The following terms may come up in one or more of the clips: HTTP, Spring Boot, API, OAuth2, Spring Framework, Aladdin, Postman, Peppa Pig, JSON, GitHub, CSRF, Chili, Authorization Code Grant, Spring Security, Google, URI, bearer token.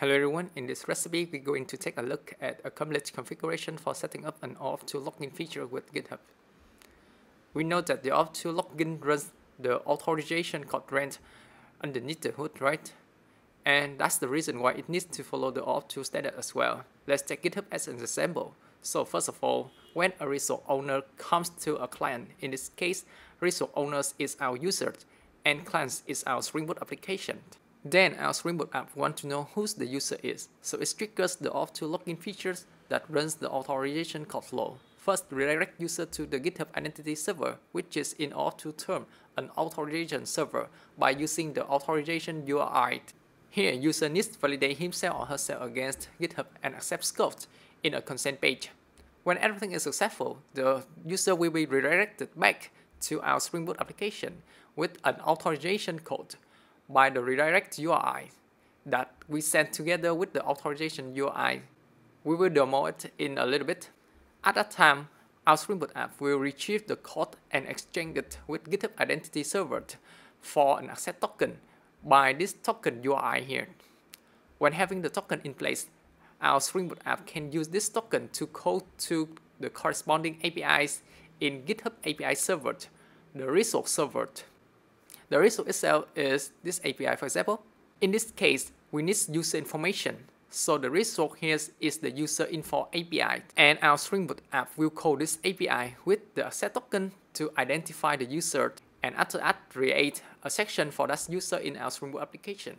Hello everyone, in this recipe we're going to take a look at a complete configuration for setting up an OAuth2 login feature with GitHub. We know that the OAuth2 login runs the authorization quadrant underneath the hood, right? And that's the reason why it needs to follow the OAuth2 standard as well. Let's take GitHub as an example. So first of all, when a resource owner comes to a client, in this case, resource owners is our user and clients is our Spring Boot application. Then our Spring Boot app wants to know who the user is, so it triggers the OAuth2 login features that runs the authorization code flow. First, redirect user to the GitHub Identity server, which is in OAuth2 term an authorization server, by using the authorization URI. Here, user needs to validate himself or herself against GitHub and accept scope in a consent page. When everything is successful, the user will be redirected back to our Spring Boot application with an authorization code by the redirect URI that we sent together with the authorization URI. We will demo it in a little bit. At that time, our Spring Boot app will retrieve the code and exchange it with GitHub Identity server for an accept token by this token URI here. When having the token in place, our Spring Boot app can use this token to call to the corresponding APIs in GitHub API server, the resource server. The resource itself is this API, for example. In this case, we need user information. So the resource here is the user info API, and our Spring Boot app will call this API with the accept token to identify the user, and after that create a section for that user in our Spring Boot application.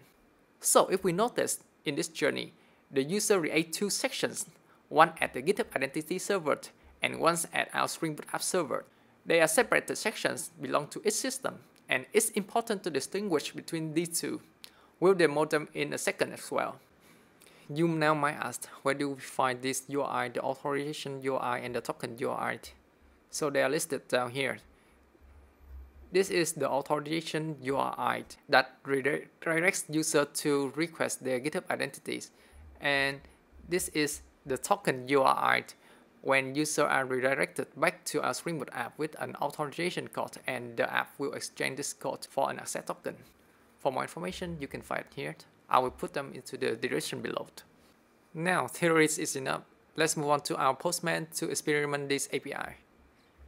So if we notice in this journey, the user creates two sections, one at the GitHub Identity server and one at our Spring Boot app server. They are separated sections, belong to each system, and it's important to distinguish between these two. We'll demo them in a second as well. You now might ask, where do we find this URI, the authorization URI and the token URI? So they are listed down here. This is the authorization URI that redirects user to request their GitHub identities. And this is the token URI when users are redirected back to our Spring Boot app with an authorization code, and the app will exchange this code for an accept token. For more information, you can find it here. I will put them into the description below. Now, theory is enough. Let's move on to our Postman to experiment this API.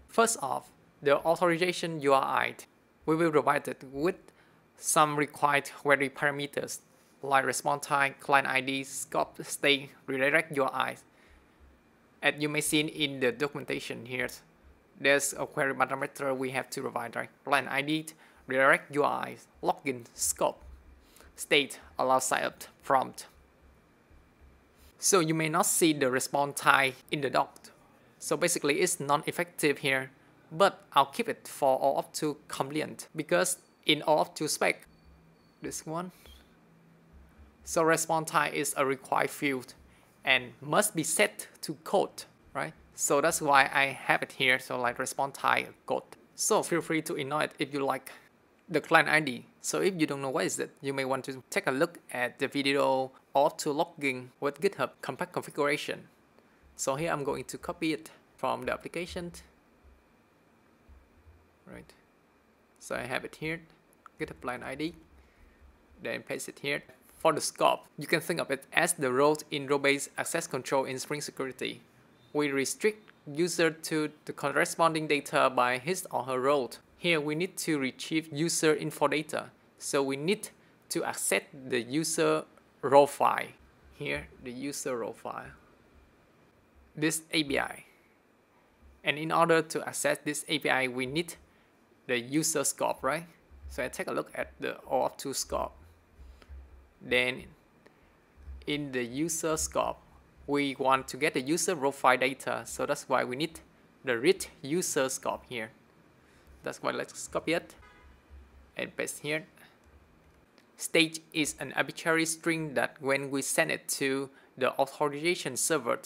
First off, the authorization URI. We will provide it with some required query parameters like response time, client ID, scope, state, redirect URI. As you may see in the documentation here, there's a query parameter we have to provide, right? Client ID, redirect URI, login, scope, state, allow signup, prompt. So you may not see the response time in the doc. So basically it's non-effective here, but I'll keep it for OAuth2 compliant because in OAuth2 spec, this one. So response time is a required field and must be set to code, right? So that's why I have it here, so like response type code. So feel free to ignore it if you like. The client ID, so if you don't know what is it, you may want to take a look at the video OAuth2 login with GitHub compact configuration. So here I'm going to copy it from the application, right? So I have it here, GitHub client ID, then paste it here. For the scope, you can think of it as the role in role-based access control in Spring Security. We restrict user to the corresponding data by his or her role. Here we need to retrieve user info data, so we need to access the user role file. Here, the user role file. This API. And in order to access this API, we need the user scope, right? So I take a look at the OAuth2 scope. Then in the user scope, we want to get the user profile data, so that's why we need the read user scope here. That's why let's copy it and paste here. State is an arbitrary string that when we send it to the authorization server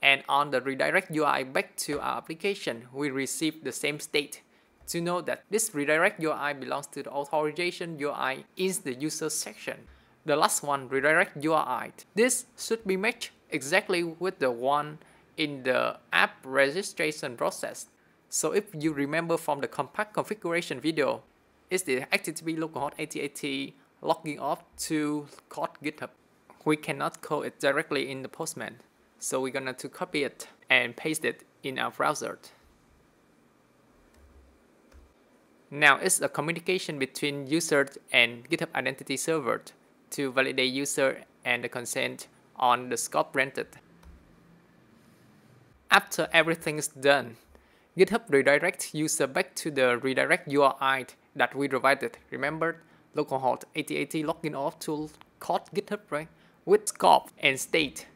and on the redirect URI back to our application, we receive the same state. To know that this redirect URI belongs to the authorization URI in the user section. The last one, redirect URI. This should be matched exactly with the one in the app registration process. So if you remember from the compact configuration video, it's the HTTP localhost 8080 logging off to code GitHub. we cannot code it directly in the Postman. So we're going to copy it and paste it in our browser. Now it's a communication between user and GitHub Identity Server to validate user and the consent on the scope granted. After everything's done, GitHub redirects user back to the redirect URI that we provided. Remember, localhost 8080 login OAuth2 called GitHub, right? With scope and state.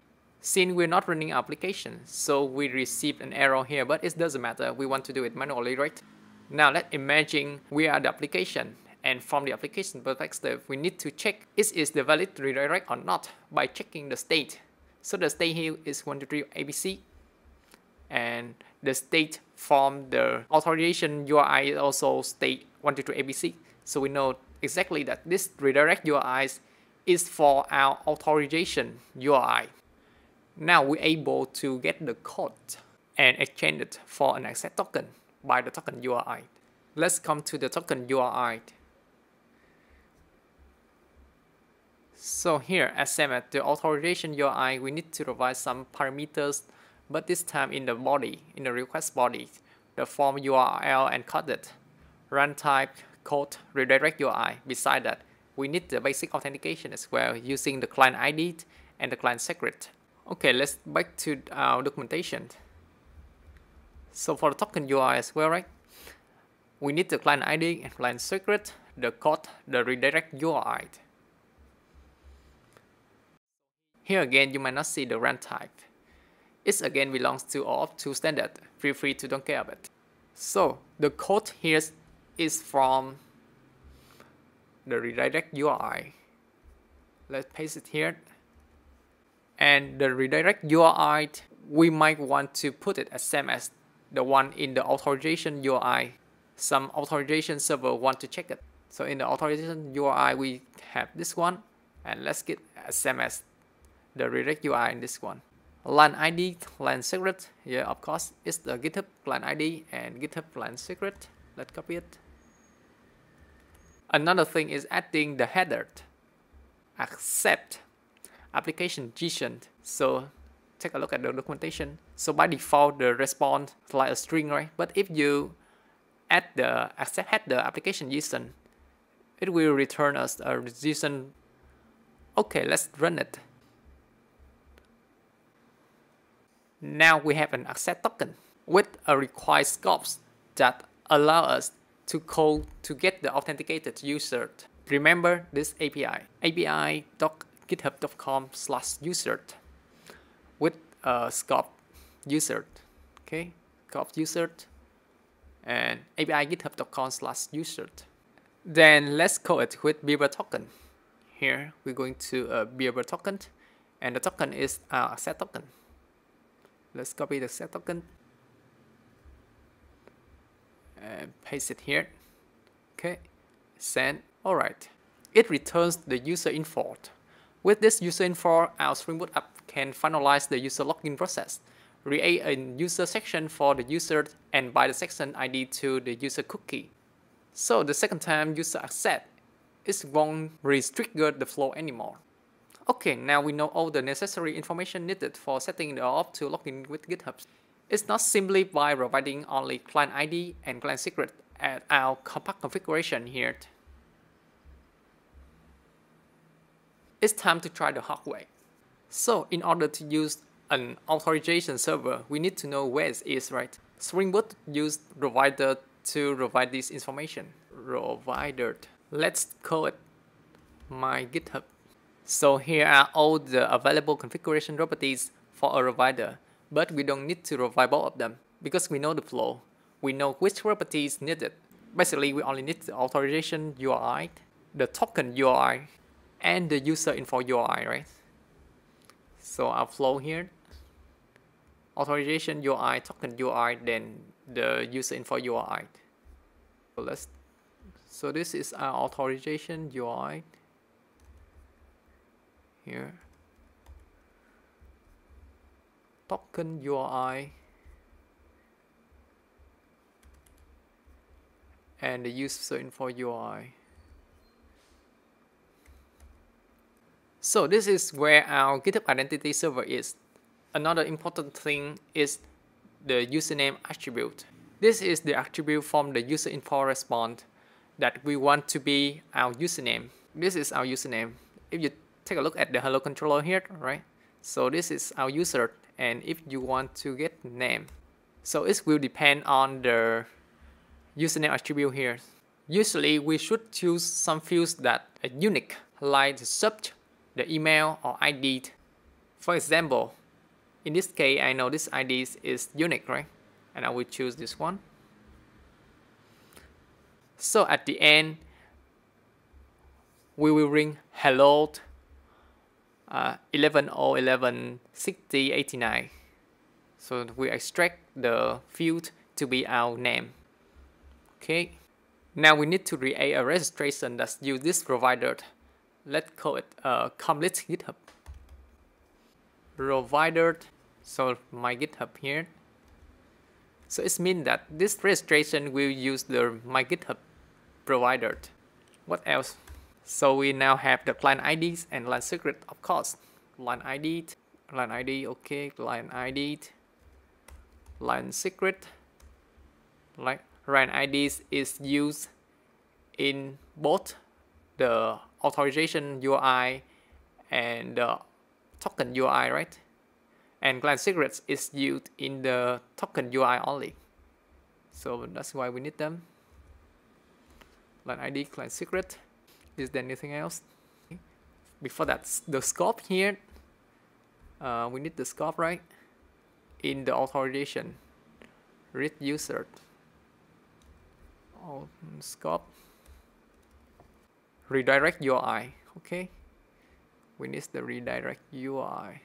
Since we're not running application, so we received an error here, but it doesn't matter. We want to do it manually, right? Now let's imagine we are the application, and from the application perspective, we need to check is the valid redirect or not by checking the state. So the state here is 123ABC, and the state from the authorization URI also state 123ABC. So we know exactly that this redirect URI is for our authorization URI. Now we're able to get the code and exchange it for an accept token by the token URI. Let's come to the token URI. So here, as same at the authorization URI, we need to provide some parameters, but this time in the body, in the request body, the form URL encoded, run type, code, redirect URI. Beside that, we need the basic authentication as well using the client ID and the client secret. Okay, let's back to our documentation. So for the token URI as well, right? We need the client ID and client secret, the code, the redirect URI. Here again, you might not see the run type. It again belongs to OAuth2 standard. Feel free to don't care about it. So the code here is from the redirect URI. Let's paste it here. And the redirect URI, we might want to put it as same as the one in the authorization URI. Some authorization server want to check it. So in the authorization URI, we have this one, and let's get as same as the redirect URI in this one. Client ID, client secret, yeah, of course, it's the GitHub client ID and GitHub client secret. Let's copy it. Another thing is adding the header, accept, application JSON. So take a look at the documentation. So by default, the response is like a string, right? But if you add the accept header, application JSON, it will return us a JSON. Okay, let's run it. Now we have an accept token with a required scopes that allow us to call to get the authenticated user. Remember this API, api.github.com/user with a scope user, okay, scope user, and api.github.com/user. Then let's call it with bearer token. Here we're going to bearer token, and the token is our accept token. Let's copy the set token and paste it here. Okay, send. All right, it returns the user info. With this user info, our Spring Boot app can finalize the user login process, create a user section for the user, and bind the section ID to the user cookie. So the second time user accept, it won't restrict the flow anymore. Okay, now we know all the necessary information needed for setting the OAuth to login with GitHub. It's not simply by providing only client ID and client secret at our compact configuration here. It's time to try the hard way. So in order to use an authorization server, we need to know where it is, right? Spring Boot used provider to provide this information. Provider. Let's call it my GitHub. So here are all the available configuration properties for a provider, but we don't need to provide both of them because we know the flow. We know which properties needed. Basically, we only need the authorization URI, the token URI, and the user info URI, right? So our flow here, authorization URI, token URI, then the user info URI. So this is our authorization URI. Here, token URI and the user info URI. So this is where our GitHub identity server is. Another important thing is the username attribute. This is the attribute from the user info response that we want to be our username. This is our username. If you take a look at the hello controller here, right? So this is our user, and if you want to get name, so it will depend on the username attribute here. Usually we should choose some fields that are unique, like the subject, the email, or ID. For example, in this case, I know this ID is unique, right? And I will choose this one. So at the end, we will ring hello 11011689. So we extract the field to be our name. Okay. Now we need to create a registration that's used this provider. Let's call it complete GitHub provider. So my GitHub here. So it means that this registration will use the my GitHub provider. What else? So we now have the client IDs and client secret, of course. Client ID, okay, client ID, client secret. Like client IDs is used in both the authorization URI and the token URI, right? And client secrets is used in the token URI only. So that's why we need them. Client ID, client secret. Is there anything else? Before that, the scope here, we need the scope, right? In the authorization, read user, scope, redirect URI. Okay, we need the redirect URI.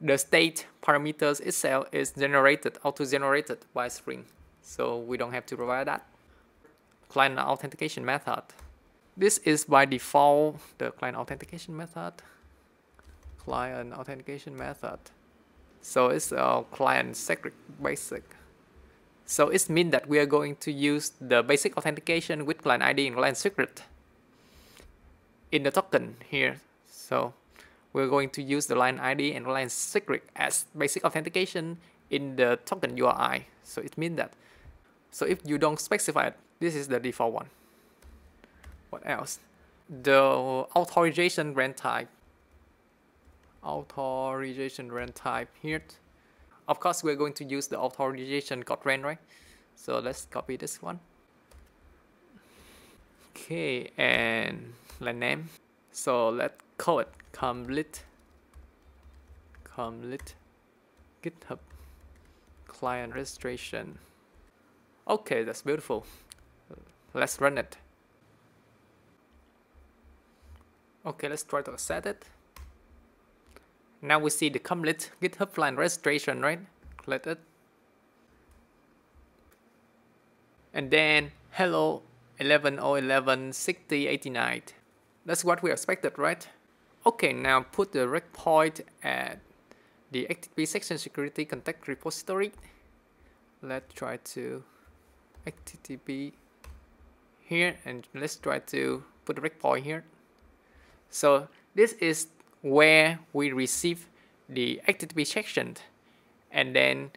The state parameters itself is generated, auto-generated by Spring, so we don't have to provide that. Client authentication method. This is by default the client authentication method. Client authentication method. So it's a client secret basic. So it means that we are going to use the basic authentication with client ID and client secret in the token here. So we're going to use the client ID and client secret as basic authentication in the token URI. So it means that. So if you don't specify it, this is the default one. What else? The authorization rent type. Authorization rent type here. Of course, we're going to use the authorization got rent, right? So let's copy this one. Okay, and the name. So let's call it complete GitHub client registration. Okay, that's beautiful. Let's run it. Okay, let's try to set it. Now we see the complete GitHub client registration, right? Click it. And then hello 11011689. That's what we expected, right? Okay, now put the reg point at the HTTP section security contact repository. Let's try to HTTP here, and let's try to put a breakpoint here. So this is where we receive the HTTP section and then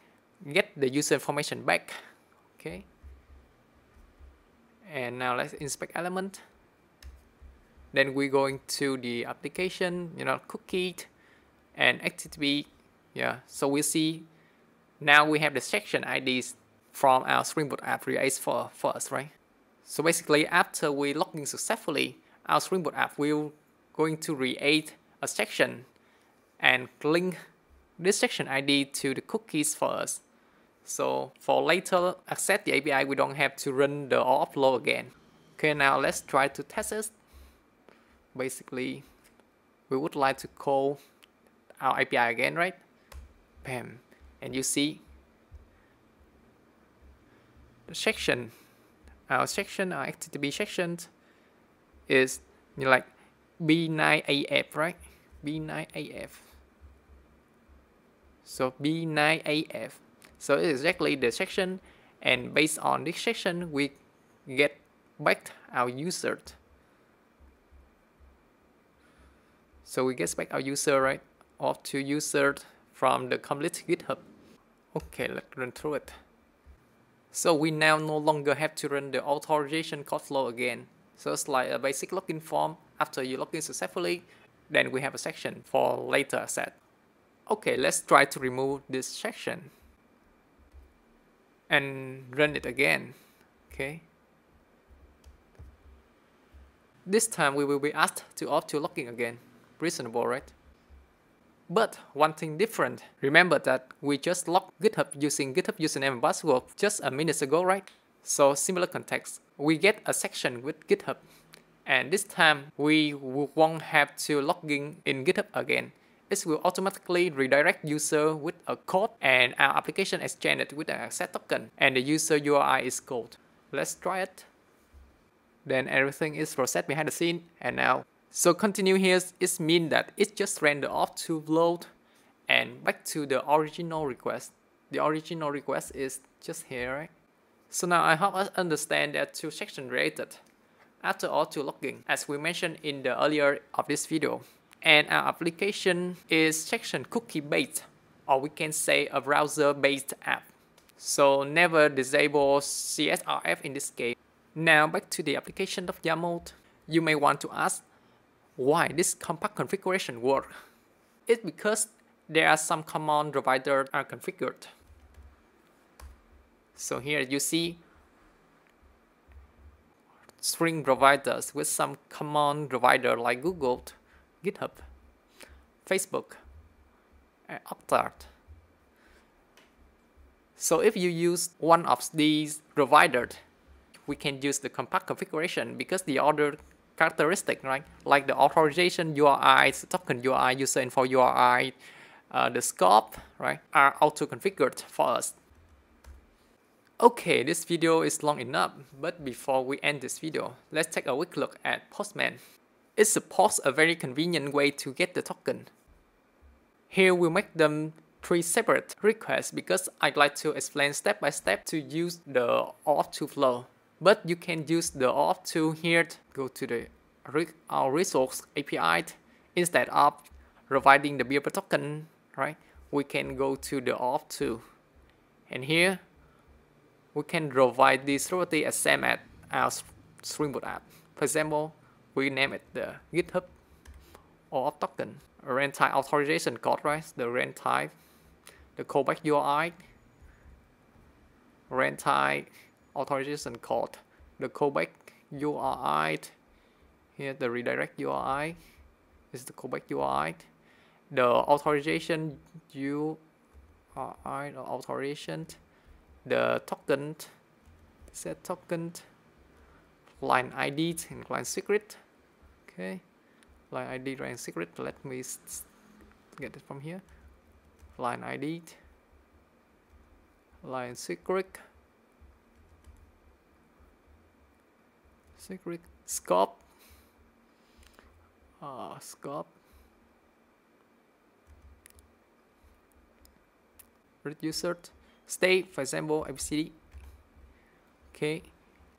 get the user information back. Okay. And now let's inspect element. Then we're going to the application, you know, cookie and HTTP. Yeah. So we see now we have the section IDs from our Spring Boot app creates for us, right? So basically, after we log in successfully, our Spring Boot app will going to create a section and link this section ID to the cookies for us. So for later access the API, we don't have to run the OAuth flow again. Okay, now let's try to test it. Basically, we would like to call our API again, right? Bam, and you see the section. Our section, our HTTP section is like B9AF, right? B9AF. So B9AF. So it's exactly the section, and based on this section, we get back our user. So we get back our user, right? OAuth2 user from the complete GitHub. Okay, let's run through it. So we now no longer have to run the authorization code flow again. So it's like a basic login form. After you log in successfully, then we have a section for later set. Okay, let's try to remove this section and run it again. Okay. This time we will be asked to opt to login again. Reasonable, right? But one thing different, remember that we just logged GitHub using GitHub username and password just a minute ago, right? So similar context, we get a section with GitHub, and this time we won't have to log in GitHub again. It will automatically redirect user with a code, and our application is generated with an access token, and the user URI is called. Let's try it. Then everything is processed behind the scene, and now. So continue here, it means that it just ran the auth2 load and back to the original request. The original request is just here, right? So now I hope us understand that two sections related. After auth2 logging, as we mentioned in the earlier of this video, and our application is section cookie-based, or we can say a browser-based app. So never disable CSRF in this case. Now back to the application of YAML. You may want to ask why this compact configuration works. It's because there are some command providers are configured. So here you see string providers with some command provider like Google, GitHub, Facebook, and Octart. So if you use one of these providers, we can use the compact configuration because the other characteristic, right? Like the authorization URI, token URI, user info URI, the scope, right? Are auto-configured for us. Okay, this video is long enough, but before we end this video, let's take a quick look at Postman. It supports a very convenient way to get the token. Here we make them 3 separate requests because I'd like to explain step by step to use the OAuth2 flow. But you can use the OAuth2 here, go to the our resource API instead of providing the bearer token, right? We can go to the OAuth2, and here we can provide this property as same as our Spring Boot app. For example, we name it the GitHub OAuth token, runtime authorization code, right? The runtime, the callback URI, runtime authorization code, the callback URI, here the redirect URI is the callback URI, the authorization URI, the authorization, the token, set token, line ID and line secret. Okay, line ID, line secret. Let me get it from here. Line ID, line secret, secret scope, scope, reducer, state, for example, ABCD. Okay,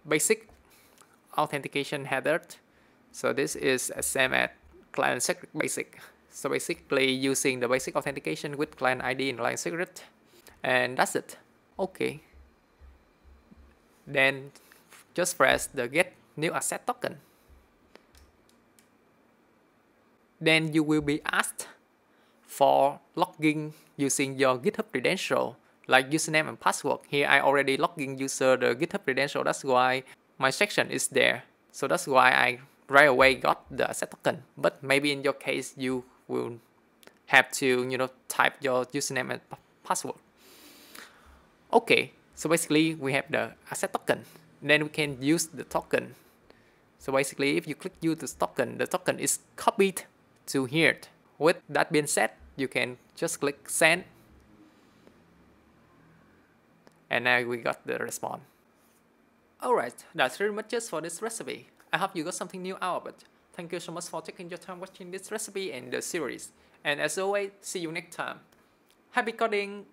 basic authentication header. So this is the same as client secret basic. So basically using the basic authentication with client ID and client secret, and that's it. Okay. Then just press the get new asset token. Then you will be asked for logging using your GitHub credential, like username and password. Here I already logging user the GitHub credential. That's why my section is there, so that's why I right away got the asset token. But maybe in your case you will have to, you know, type your username and password. Okay, so basically we have the asset token. Then we can use the token. So basically if you click use the token is copied to here. With that being said, you can just click send, and now we got the response. Alright, that's pretty much it for this recipe. I hope you got something new out of it. Thank you so much for taking your time watching this recipe and the series. And as always, see you next time. Happy coding!